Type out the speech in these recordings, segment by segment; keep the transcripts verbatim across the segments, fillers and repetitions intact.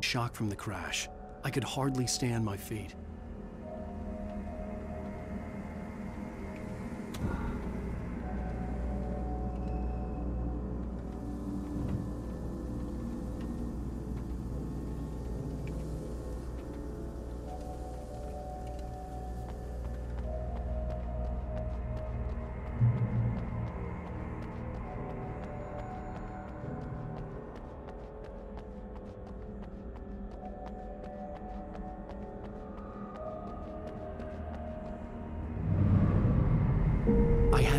Shock from the crash. I could hardly stand my feet.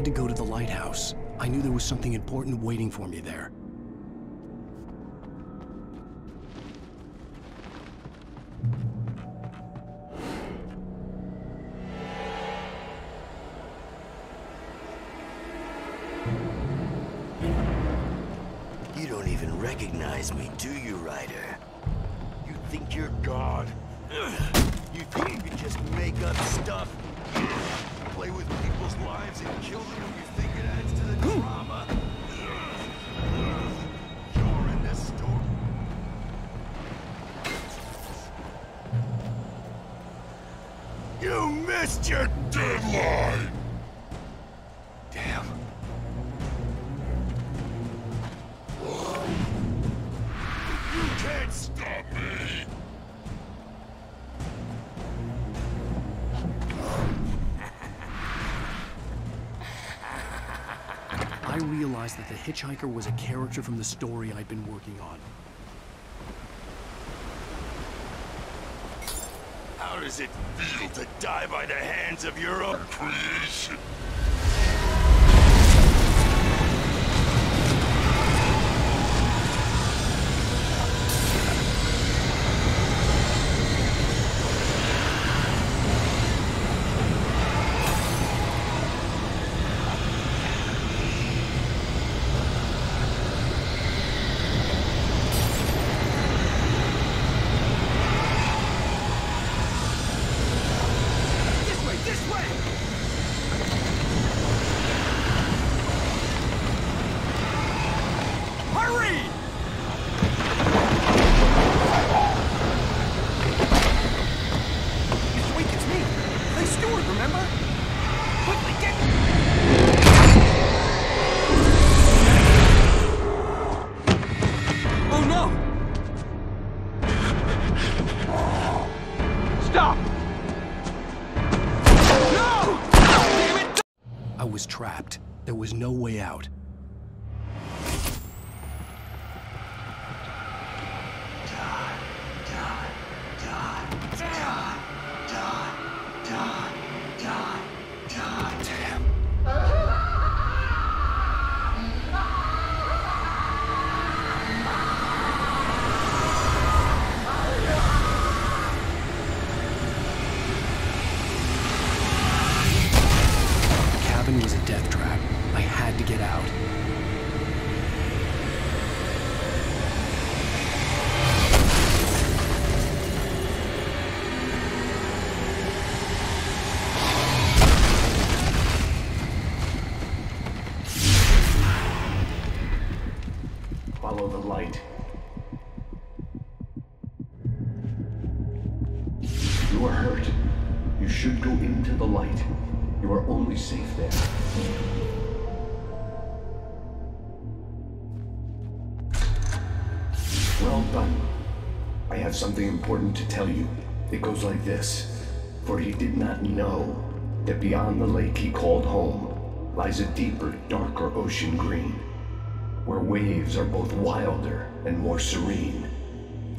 To go to the lighthouse. I knew there was something important waiting for me there. You don't even recognize me, do you, Ryder? You think you're God? You think you can just make up stuff? Play with people's lives and kill them if you think it adds to the drama. You're in this storm. You missed your deadline! Damn. You can't stop me! I realized that the hitchhiker was a character from the story I'd been working on. How does it feel to die by the hands of your own creation? Was trapped. There was no way out. Die, die, die, die, die, die, die, die. Damn. Was a death trap. I had to get out. Follow the light. You are hurt. You should go into the light. You are only safe there. Well done. I have something important to tell you. It goes like this. For he did not know that beyond the lake he called home lies a deeper, darker ocean green, where waves are both wilder and more serene.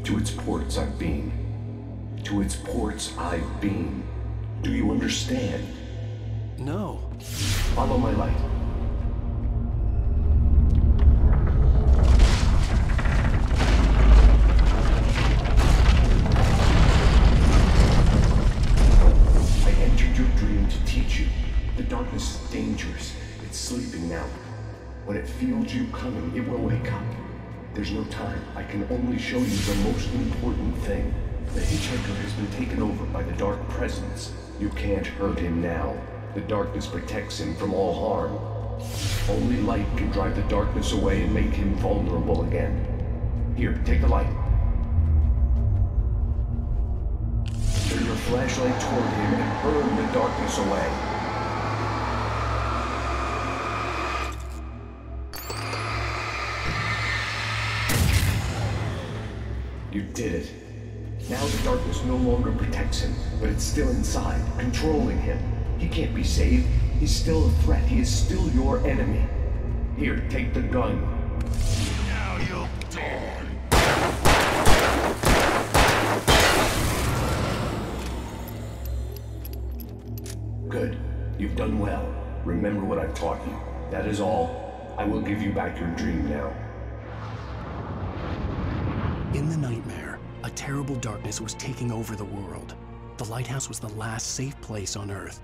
To its ports I've been. To its ports I've been. Do you understand? No. Follow my light. I entered your dream to teach you. The darkness is dangerous. It's sleeping now. When it feels you coming, it will wake up. There's There's no time. I can only show you the most important thing. The Hitchhiker has been taken over by the Dark Presence. You can't hurt him now. The darkness protects him from all harm. Only light can drive the darkness away and make him vulnerable again. Here, take the light. Turn your flashlight toward him and burn the darkness away. You did it. Now the darkness no longer protects him, but it's still inside, controlling him. He can't be saved. He's still a threat. He is still your enemy. Here, take the gun. Now you'll die. Good. You've done well. Remember what I've taught you. That is all. I will give you back your dream now. In the nightmare, a terrible darkness was taking over the world. The lighthouse was the last safe place on Earth.